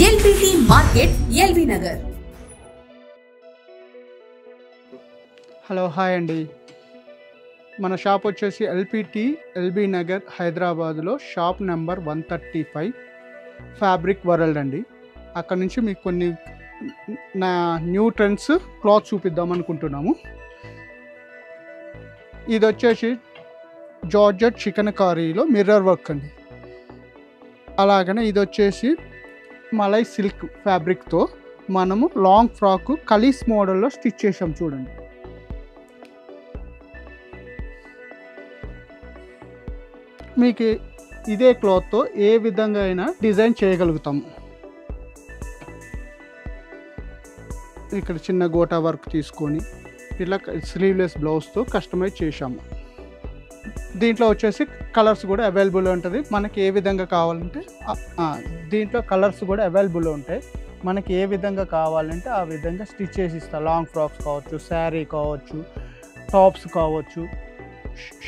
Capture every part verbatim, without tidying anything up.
L P T Market, L B Nagar. Hello, hi Andy. మన shop వచ్చేసి ఎల్పిటీ LB Nagar హైదరాబాద్లో shop number one thirty five fabric world అండి. అక్కడ నుంచి మీకు కొన్ని నా న్యూ ట్రెండ్స్ క్లాత్ చూపిద్దాం అనుకుంటున్నాము. ఇది వచ్చేసి జార్జెట్ చికన్కారీలో మిర్రర్ వర్క్ అండి. అలాగనే ఇది వచ్చేసి మలై సిల్క్ ఫ్యాబ్రిక్తో మనము లాంగ్ ఫ్రాక్ కలీస్ మోడల్లో స్టిచ్ చేసాం చూడండి. మీకు ఇదే క్లాత్తో ఏ విధంగా అయినా డిజైన్ చేయగలుగుతాము. ఇక్కడ చిన్న గోటా వర్క్ తీసుకొని ఇలా స్లీవ్లెస్ బ్లౌజ్తో కస్టమైజ్ చేశాము. దీంట్లో వచ్చేసి కలర్స్ కూడా అవైలబుల్ ఉంటుంది. మనకి ఏ విధంగా కావాలంటే దీంట్లో కలర్స్ కూడా అవైలబుల్ ఉంటాయి. మనకి ఏ విధంగా కావాలంటే ఆ విధంగా స్టిచ్ చేసి ఇస్తాం. లాంగ్ ఫ్రాక్స్ కావచ్చు, శారీ కావచ్చు, టాప్స్ కావచ్చు,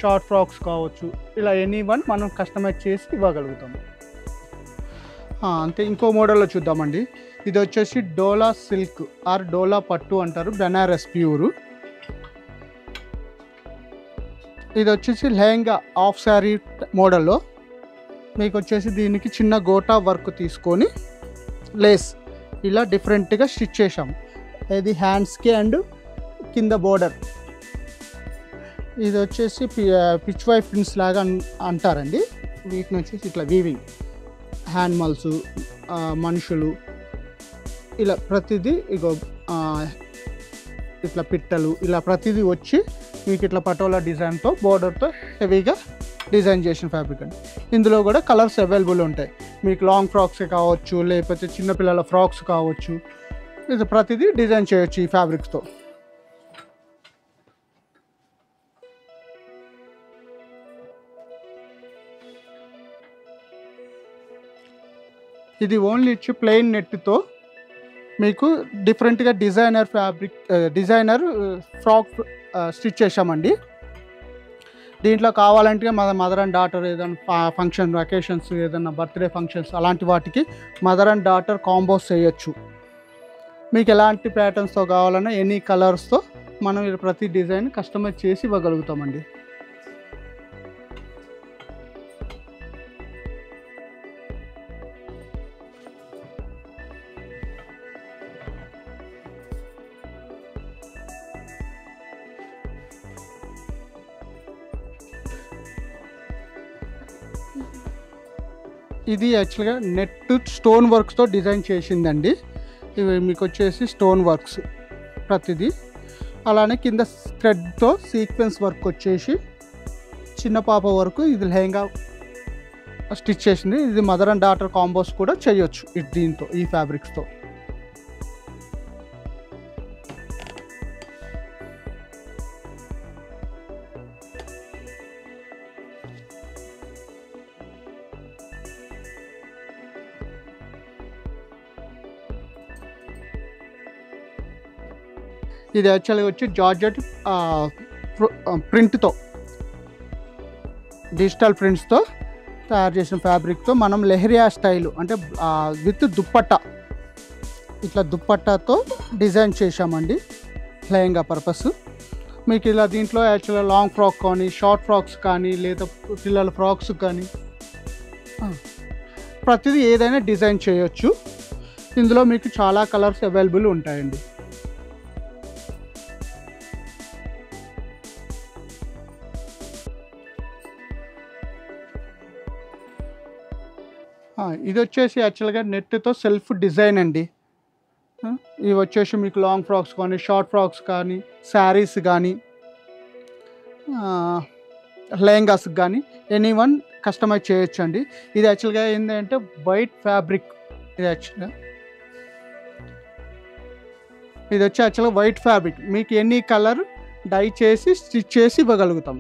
షార్ట్ ఫ్రాక్స్ కావచ్చు, ఇలా ఎనీ వన్ మనం కస్టమైజ్ చేసి ఇవ్వగలుగుతాము. అంతే. ఇంకో మోడల్లో చూద్దామండి. ఇది వచ్చేసి డోలా సిల్క్ ఆర్ డోలా పట్టు అంటారు, బెనారస్ ప్యూరు. ఇది వచ్చేసి లెహంగా హాఫ్ శారీ మోడల్లో మీకు వచ్చేసి దీనికి చిన్న గోటా వర్క్ తీసుకొని లేస్ ఇలా డిఫరెంట్గా స్టిచ్ చేసాము. ఇది హ్యాండ్స్కి అండ్ కింద బోర్డర్. ఇది వచ్చేసి పి పిచ్ వైఫ్ పిన్స్ లాగా అంటారండి. వీటిని వచ్చేసి ఇట్లా వీవింగ్ హ్యాండ్మల్స్ మనుషులు ఇలా ప్రతిదీ ఇగో ఇట్లా పిట్టలు ఇలా ప్రతిదీ వచ్చి మీకు ఇట్లా పటోలా డిజైన్తో బోర్డర్తో హెవీగా డిజైన్ చేసిన ఫ్యాబ్రిక్ అండి. ఇందులో కూడా కలర్స్ అవైలబుల్ ఉంటాయి. మీకు లాంగ్ ఫ్రాక్స్ కావచ్చు, లేకపోతే చిన్నపిల్లల ఫ్రాక్స్ కావచ్చు, ఇది ప్రతిదీ డిజైన్ చేయొచ్చు ఈ ఫ్యాబ్రిక్స్తో. ఇది ఓన్లీ ఇచ్చి ప్లెయిన్ నెట్తో మీకు డిఫరెంట్గా designer fabric designer frock stitch చేసామండి. దీంట్లో కావాలంటే మన మదర్ అండ్ డాటర్ ఏదైనా ఫంక్షన్ వెకేషన్స్ ఏదైనా బర్త్డే ఫంక్షన్స్ అలాంటి వాటికి మదర్ అండ్ డాటర్ కాంబోస్ చేయొచ్చు. మీకు ఎలాంటి ప్యాటర్న్స్తో కావాలన్నా ఎనీ కలర్స్తో మనం ప్రతి డిజైన్ కస్టమైజ్ చేసి ఇవ్వగలుగుతామండి. ఇది యాక్చువల్గా నెట్ స్టోన్ వర్క్స్తో డిజైన్ చేసిందండి. ఇవి మీకు వచ్చేసి స్టోన్ వర్క్స్ ప్రతిదీ. అలానే కింద థ్రెడ్తో సీక్వెన్స్ వర్క్ వచ్చేసి చిన్న పాప వరకు ఇది లెహంగా స్టిచ్ చేసింది. ఇది మదర్ అండ్ డాటర్ కాంబోస్ కూడా చేయొచ్చు ఇది దీంతో ఈ ఫ్యాబ్రిక్స్తో. ఇది యాక్చువల్గా వచ్చి జార్జెట్ ప్రింట్తో డిజిటల్ ప్రింట్స్తో తయారు చేసిన ఫ్యాబ్రిక్తో మనం లెహరియా స్టైలు అంటే విత్ దుప్పట్టా ఇట్లా దుప్పట్టాతో డిజైన్ చేశామండి లెహంగా పర్పస్. మీకు ఇలా దీంట్లో యాక్చువల్గా లాంగ్ ఫ్రాక్ కానీ షార్ట్ ఫ్రాక్స్ కానీ లేదా పిల్లల ఫ్రాక్స్ కానీ ప్రతిదీ ఏదైనా డిజైన్ చేయొచ్చు. ఇందులో మీకు చాలా కలర్స్ అవైలబుల్ ఉంటాయండి. ఇది వచ్చేసి యాక్చువల్గా నెట్తో సెల్ఫ్ డిజైన్ అండి. ఇవి వచ్చేసి మీకు లాంగ్ ఫ్రాక్స్ కానీ షార్ట్ ఫ్రాక్స్ కానీ శారీస్ కానీ లెహంగాస్ కానీ ఎనీ వన్ కస్టమైజ్ చేయొచ్చు అండి. ఇది యాక్చువల్గా ఏంటంటే వైట్ ఫ్యాబ్రిక్. ఇది యాక్చువల్గా ఇది వచ్చి యాక్చువల్గా వైట్ ఫ్యాబ్రిక్. మీకు ఎనీ కలర్ డై చేసి స్టిచ్ చేసి ఇవ్వగలుగుతాం.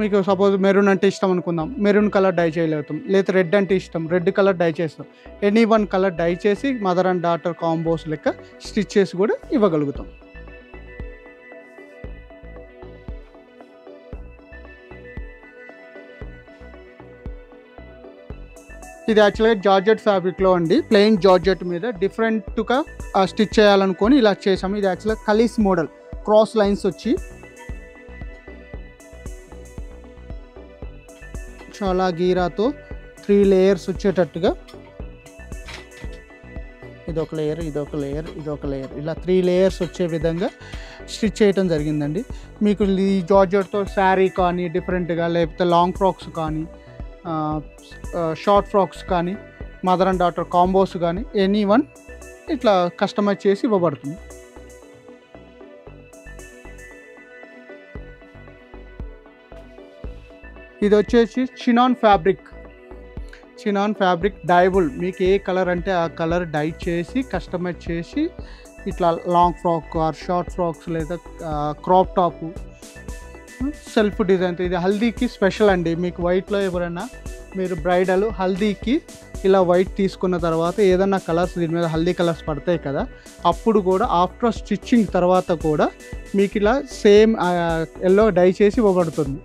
మీకు సపోజ్ మెరూన్ అంటే ఇష్టం అనుకుందాం, మెరూన్ కలర్ డై చేయగలుగుతాం. లేదా రెడ్ అంటే ఇష్టం, రెడ్ కలర్ డై చేస్తాం. ఎనీ వన్ కలర్ డై చేసి మదర్ అండ్ డాటర్ కాంబోస్ లెక్క స్టిచ్ చేసి కూడా ఇవ్వగలుగుతాం. ఇది యాక్చువల్గా జార్జెట్ ఫ్యాబ్రిక్లో అండి, ప్లెయిన్ జార్జెట్ మీద డిఫరెంట్గా స్టిచ్ చేయాలనుకొని ఇలా చేసాము. ఇది యాక్చువల్గా కలీస్ మోడల్, క్రాస్ లైన్స్ వచ్చి చాలా గీరాతో త్రీ లేయర్స్ వచ్చేటట్టుగా, ఇదొక లేయర్, ఇదొక లేయర్, ఇదొక లేయర్, ఇలా త్రీ లేయర్స్ వచ్చే విధంగా స్టిచ్ చేయటం జరిగిందండి. మీకు ఈ జార్జెట్తో శారీ కానీ డిఫరెంట్గా, లేకపోతే లాంగ్ ఫ్రాక్స్ కానీ, షార్ట్ ఫ్రాక్స్ కానీ, మదర్ అండ్ డాటర్ కాంబోస్ కానీ ఎనీ వన్ ఇట్లా కస్టమైజ్ చేసి ఇవ్వబడుతుంది. ఇది వచ్చేసి chinon fabric. Chinon fabric dyeable, మీకు ఏ కలర్ అంటే ఆ కలర్ డై చేసి కస్టమైజ్ చేసి ఇట్లా long frock or short frocks లేదా క్రాప్ టాపు సెల్ఫ్ డిజైన్. ఇది హల్దీకి స్పెషల్ అండి. మీకు వైట్లో ఎవరైనా మీరు బ్రైడల్ హల్దీకి ఇలా వైట్ తీసుకున్న తర్వాత ఏదైనా కలర్స్ దీని మీద హల్దీ కలర్స్ పడతాయి కదా, అప్పుడు కూడా ఆఫ్టర్ స్టిచ్చింగ్ తర్వాత కూడా మీకు ఇలా సేమ్ ఎల్లో డై చేసి ఇవ్వబడుతుంది.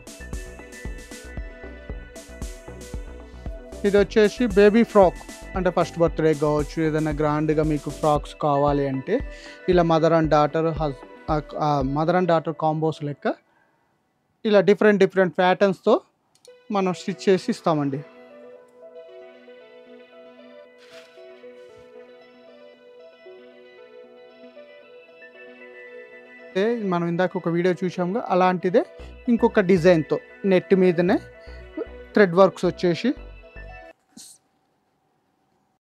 ఇది వచ్చేసి బేబీ ఫ్రాక్, అంటే ఫస్ట్ బర్త్డే కావచ్చు, ఏదైనా గ్రాండ్గా మీకు ఫ్రాక్స్ కావాలి అంటే ఇలా మదర్ అండ్ డాటర్ హస్ మదర్ అండ్ డాటర్ కాంబోస్ లెక్క ఇలా డిఫరెంట్ డిఫరెంట్ ప్యాటర్న్స్తో మనం స్టిచ్ చేసి ఇస్తామండి. మనం ఇందాక ఒక వీడియో చూసాముగా, అలాంటిదే ఇంకొక డిజైన్తో నెట్ మీదనే థ్రెడ్ వర్క్స్ వచ్చేసి